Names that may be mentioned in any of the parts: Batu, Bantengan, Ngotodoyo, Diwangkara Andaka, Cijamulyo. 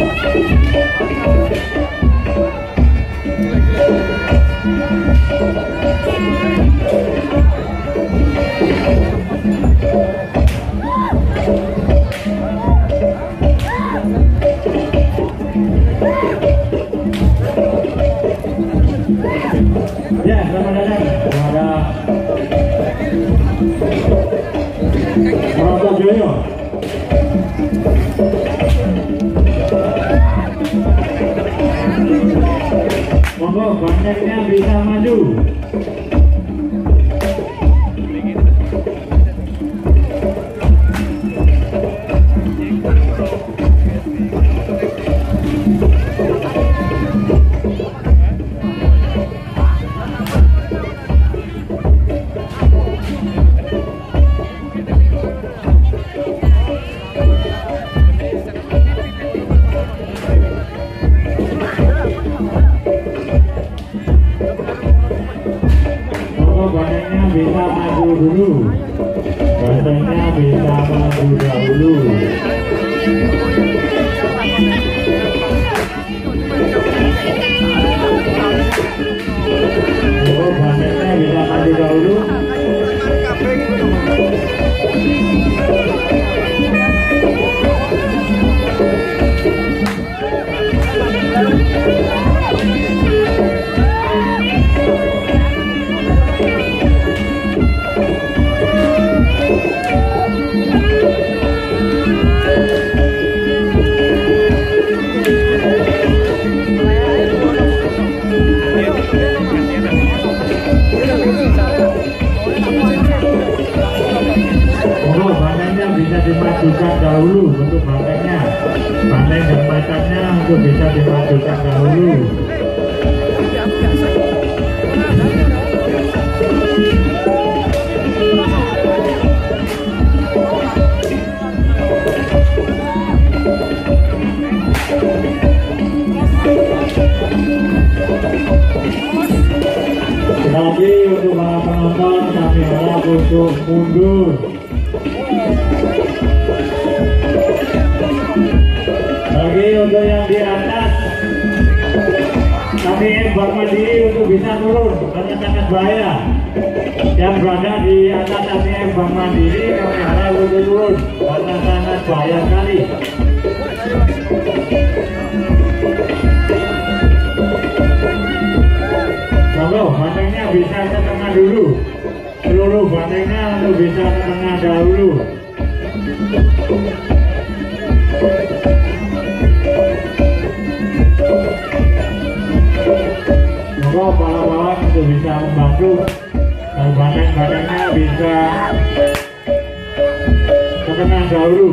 Ya, selamat datang kepada Roda Joyo. Monggo bantengnya bisa maju. Bisa maju dulu, bantengnya bisa maju dahulu. Oh, bantengnya bisa maju dahulu. Dimajukan dahulu untuk bantengnya, banteng jembatannya untuk bisa dimajukan dahulu. Lagi untuk para penonton kami harap untuk mundur. Untuk yang di atas kami bak mandiri untuk bisa turun karena sangat bahaya. Yang berada di atas kami bak mandiri kami harap untuk turun karena sangat bahaya sekali. Kalau bantengnya bisa ke tengah dulu, seluruh bantengnya untuk bisa ke tengah dahulu. Balap-balap itu bisa membantu dan banteng-bantengnya bisa ke tengah dahulu.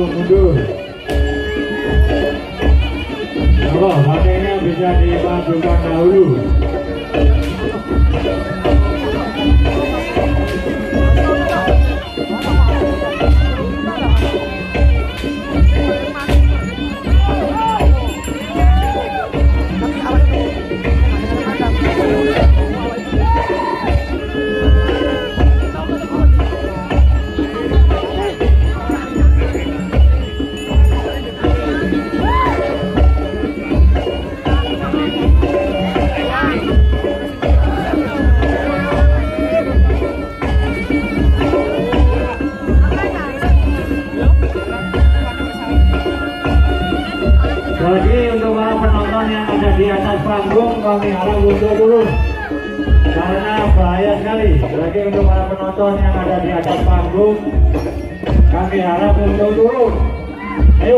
Mundur. Kalau bantengnya bisa dimajukan dahulu. Yang ada di atas panggung kami harap mundur dulu karena bahaya sekali. Lagi untuk para penonton yang ada di atas panggung, kami harap untuk turun. Ayo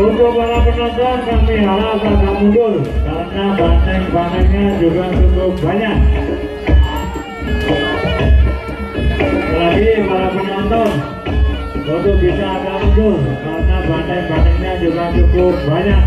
Untuk para penonton, kami harap agak mundur karena banteng-bantengnya juga cukup banyak. Lagi para penonton untuk bisa agak mundur karena banteng-bantengnya juga cukup banyak.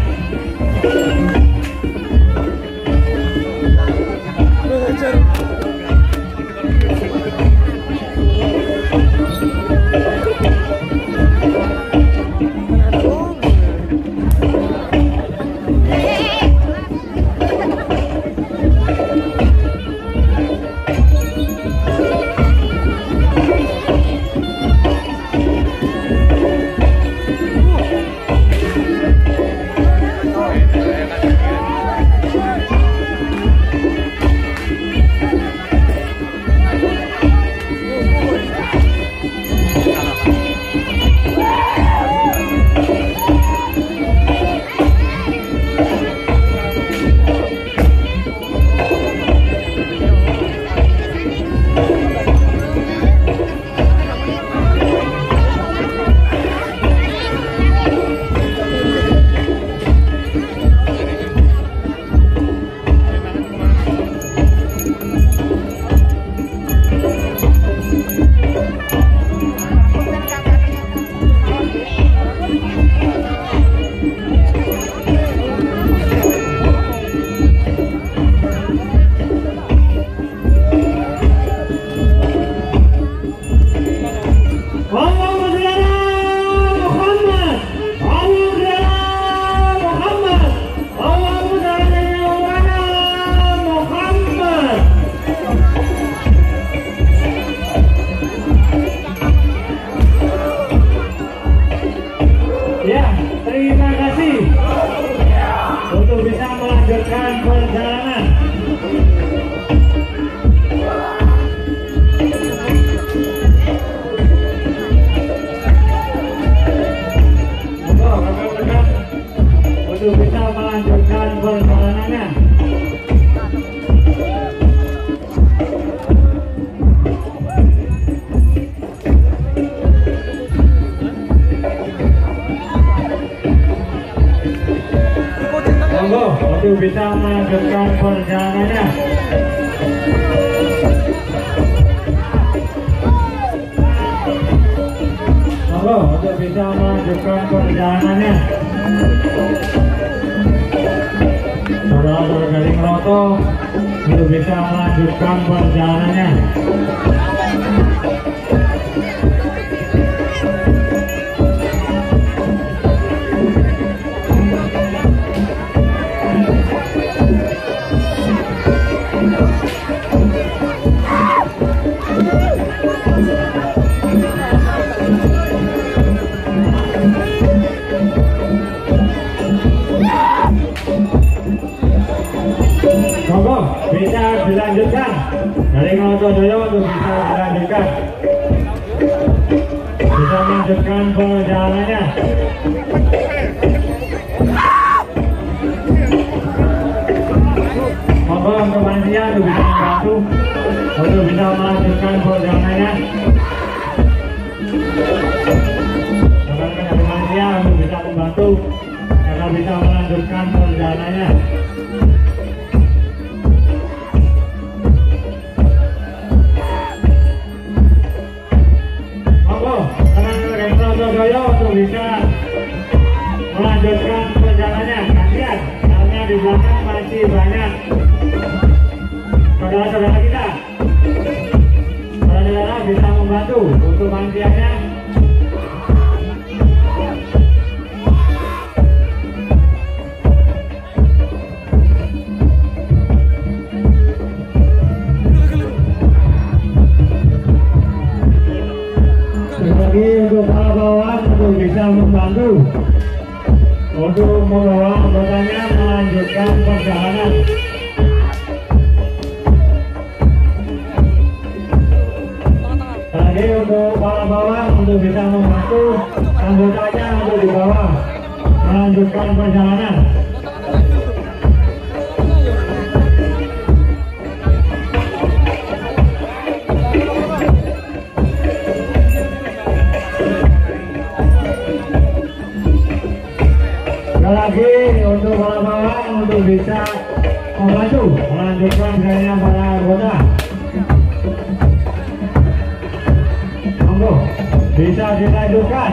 Untuk bisa melanjutkan perjalanannya. Halo, untuk bisa melanjutkan perjalanannya. Saudara bergaling roto untuk bisa melanjutkan perjalanannya. Bisa dilanjutkan dari Ngotodoyo untuk bisa dilanjutkan, bisa melanjutkan perjalanannya. Monggo kepanitiaan untuk bisa membantu untuk bisa melanjutkan perjalanannya. Kepada kepanitiaan untuk bisa membantu agar bisa melanjutkan perjalanannya. di sana masih banyak saudara-saudara kita. Saudara-saudara bisa membantu untuk panitianya. Lagi untuk para bawahan untuk bisa membantu untuk membawa anggotanya melanjutkan perjalanan. Tadi untuk para bawahan untuk bisa membantu anggotanya untuk dibawa melanjutkan perjalanan. Lagi untuk bawa-bawa untuk bisa membantu melanjutkan gaya para anggota. Monggo bisa dilanjutkan.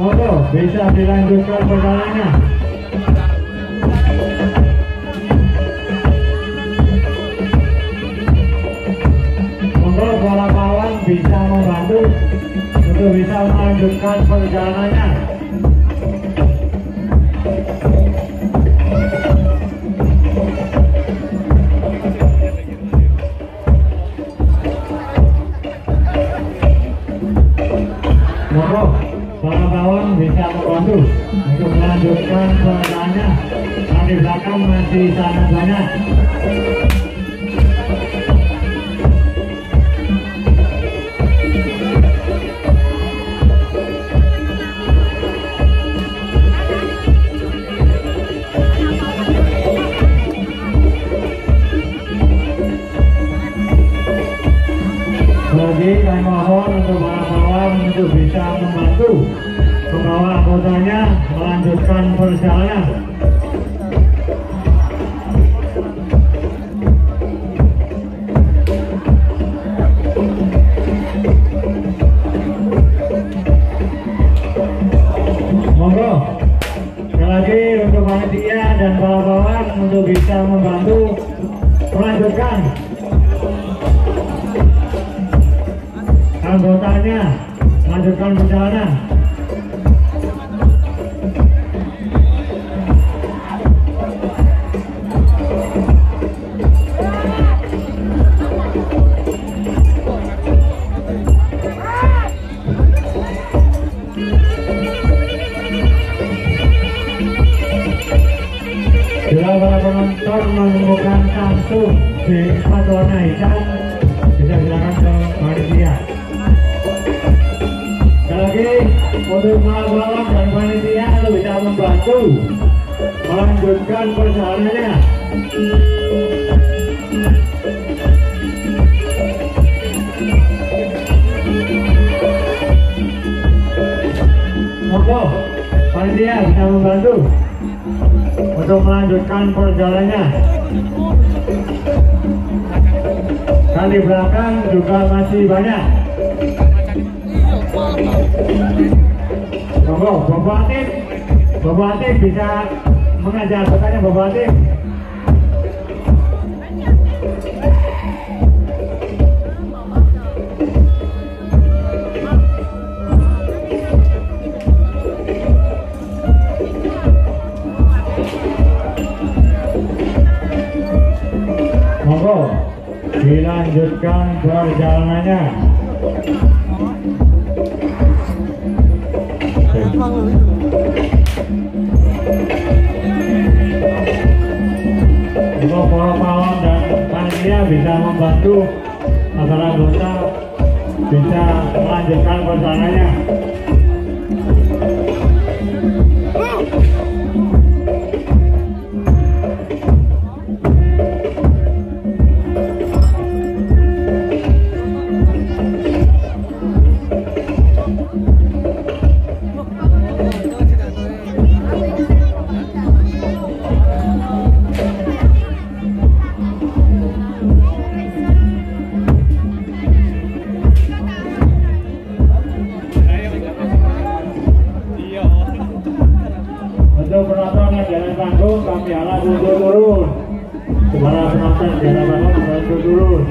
Monggo bisa dilanjutkan perjalanannya. Bisa membantu untuk bisa melanjutkan perjalanannya. Monggo para kawan bisa membantu untuk melanjutkan perjalanannya. Di belakang masih sangat banyak. Jadi saya mohon untuk bawahan untuk bisa membantu pembawa anggotanya melanjutkan perjalanan. Monggo sekali lagi untuk panitia dan bawahan untuk bisa membantu melanjutkan anggotanya lanjutkan perjalanan. Bila para penonton menemukan kartu di empat warna hitam, bisa silakan ke panitia. Lagi untuk malam dan panitia bisa membantu melanjutkan perjalanannya. Monggo panitia bisa membantu untuk melanjutkan perjalanannya. Dan di belakang juga masih banyak. Bapak Atif bisa mengajar bertanya Bapak Atif. Monggo dilanjutkan perjalanannya. Untuk pahlawan dan panitia bisa membantu agar anggota bisa melanjutkan perjalanannya. jangan tanggung, kami Allah mundur turun. Kepala sematan, jangan tanggung, kami mundur turun.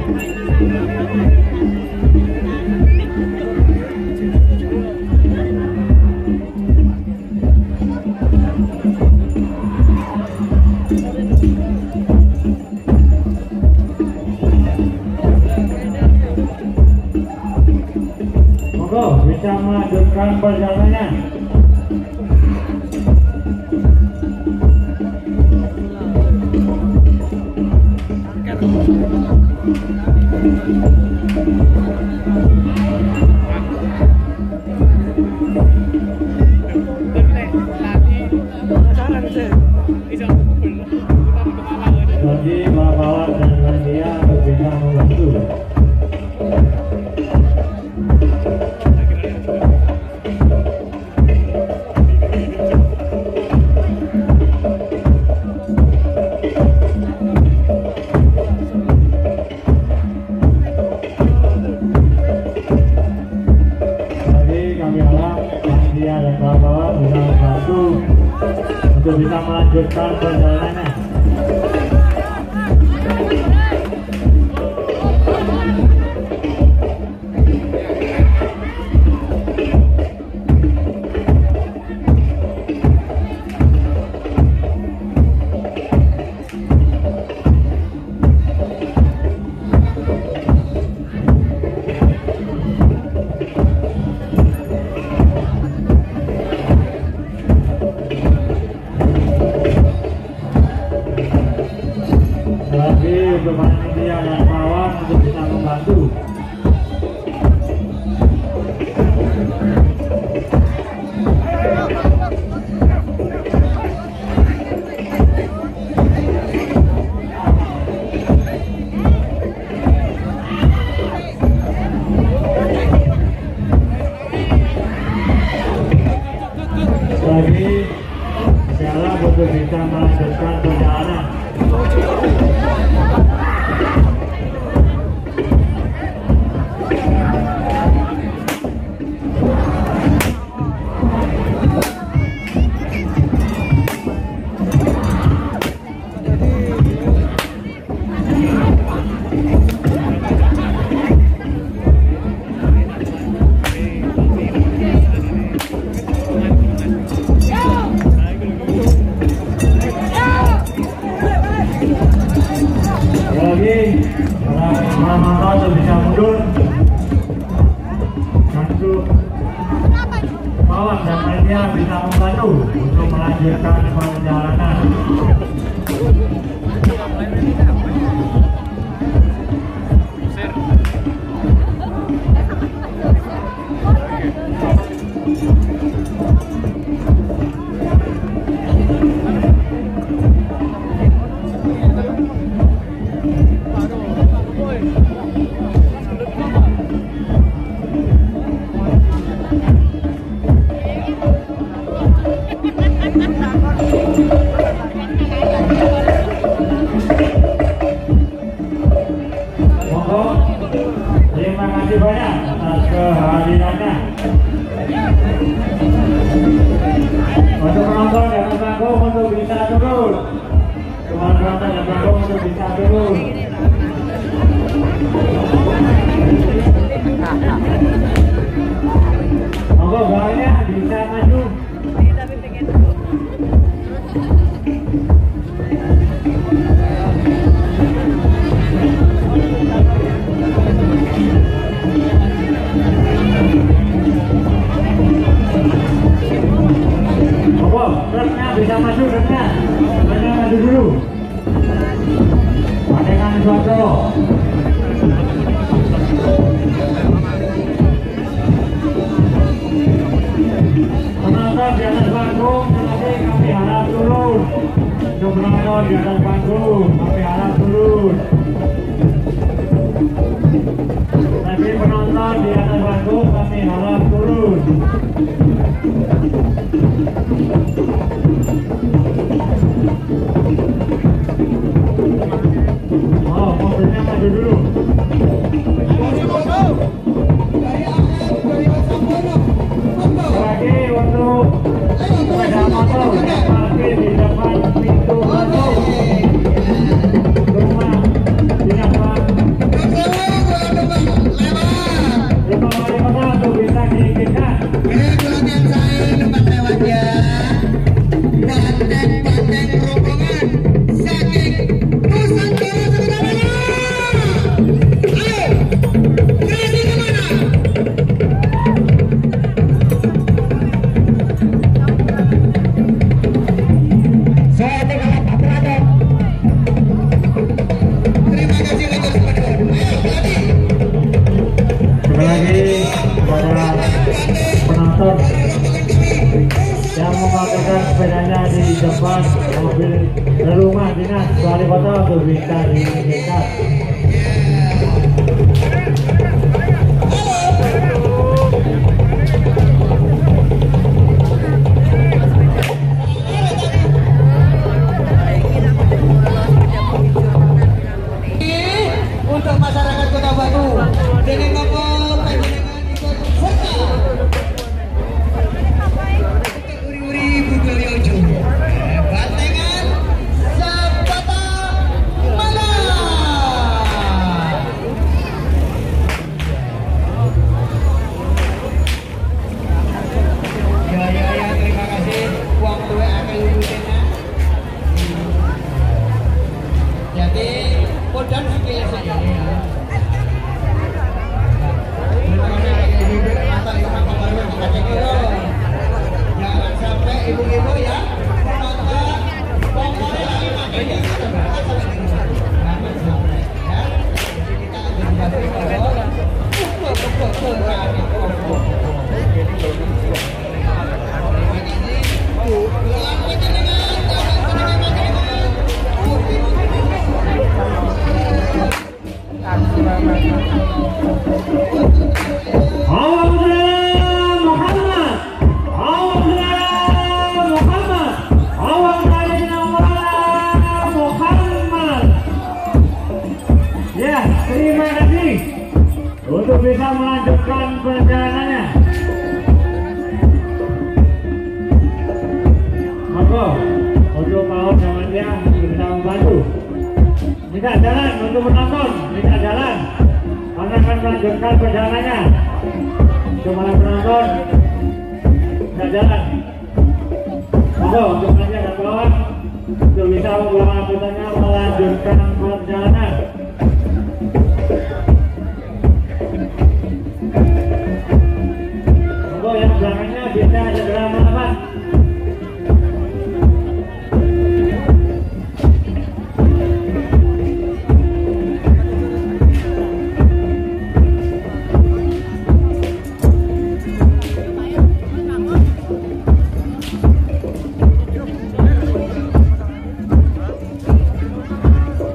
Monggo bisa melanjutkan perjalanannya. Jadi Bapak dan Lansia berbeda membantu. Untuk bisa melanjutkan perjalanannya. Untuk panitia dan pawang untuk bisa membantu. Lagi jalan untuk bisa melanjutkan perjalanan. Bisa membantu untuk melanjutkan perjalanan. Terima kasih banyak atas kehadirannya. Untuk penonton yang bertanggung untuk bisa turun. Penonton yang bertanggung untuk bisa turun. Monggo bawahnya bisa maju. Bisa maju rekan, rekan maju dulu. Bantengan suatu. Penonton di atas panggung, kami harap turun. Untuk penonton di atas panggung, kami harap turun. Tapi penonton di atas panggung, kami harap turun. Lagi untuk sepeda motor yang parkir di depan. di depan mobil rumah dinas wali kota berbicara di dekat. Untuk masyarakat Kota Batu dengan nomor Bantengan ikut serta uri-uri bukali ojo Bantengan sepata mana. Ya terima kasih uang tua akan diurusinnya jadi dan sekilas saya ya. Jangan sampai ibu-ibu ya menonton pokoknya lagi makanya terima kasih untuk bisa melanjutkan perjalanannya. Monggo untuk mau sama dia bisa membantu. Minta jalan untuk menonton, minta jalan. Karena akan melanjutkan perjalanannya. Cuma penonton, minta jalan. Monggo untuk saja dan bawah untuk bisa melakukannya melanjutkan perjalanan. Belakangnya biasa ada drama apa?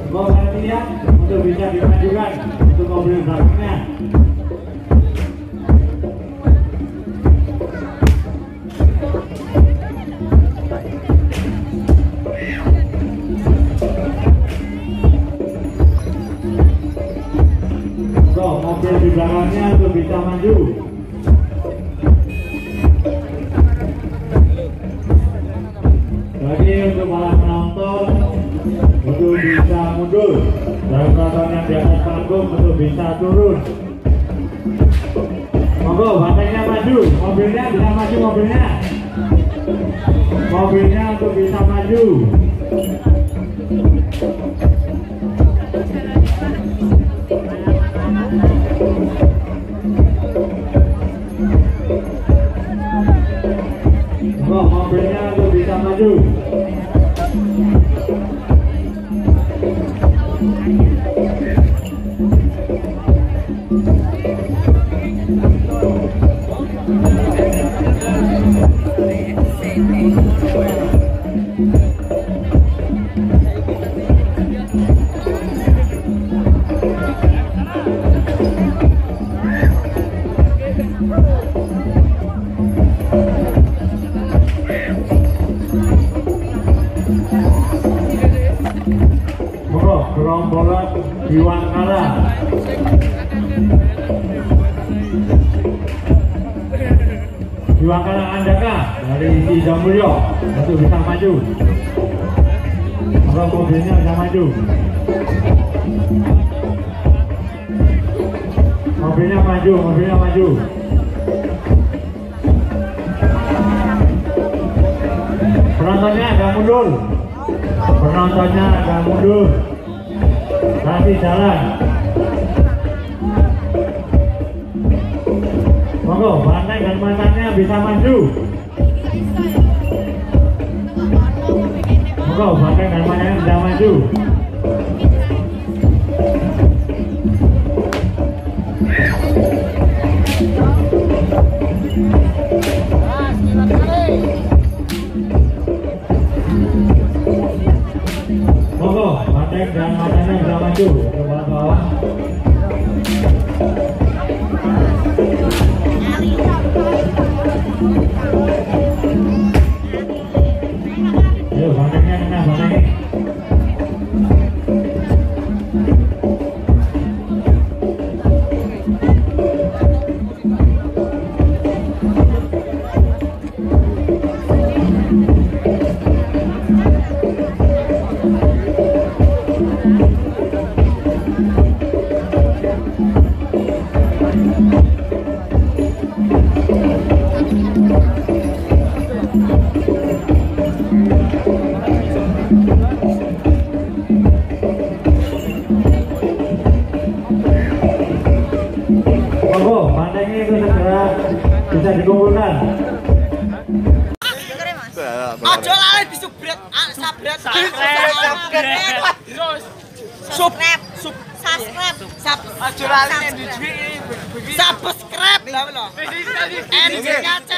Mau lihat untuk bisa dimajukan untuk mobil belakangnya. Mobil di belakangnya untuk bisa maju. Jadi untuk malah penonton untuk bisa mundur dan penonton yang di atas panggung untuk bisa turun. Monggo bantengnya maju, mobilnya bisa maju mobilnya. Mobilnya untuk bisa maju. Mobilnya untuk bisa maju. Gerombolan Diwangkara Diwangkara Andaka dari Cijamulyo untuk bisa maju. Kalau mobilnya bisa maju, mobilnya maju, mobilnya maju. Penontonnya agak mundur, penontonnya agak mundur. Masih jalan. Monggo Banteng dan mantannya bisa maju. Monggo Banteng dan mantannya bisa maju. Monggo, Banten dan Bantengan bisa maju ke bawah. Ayo, Bantengan, Bantengan. Itu segera bisa dikumpulkan. Ojo lali disubret, sabret, subscribe, ojo lali subscribe,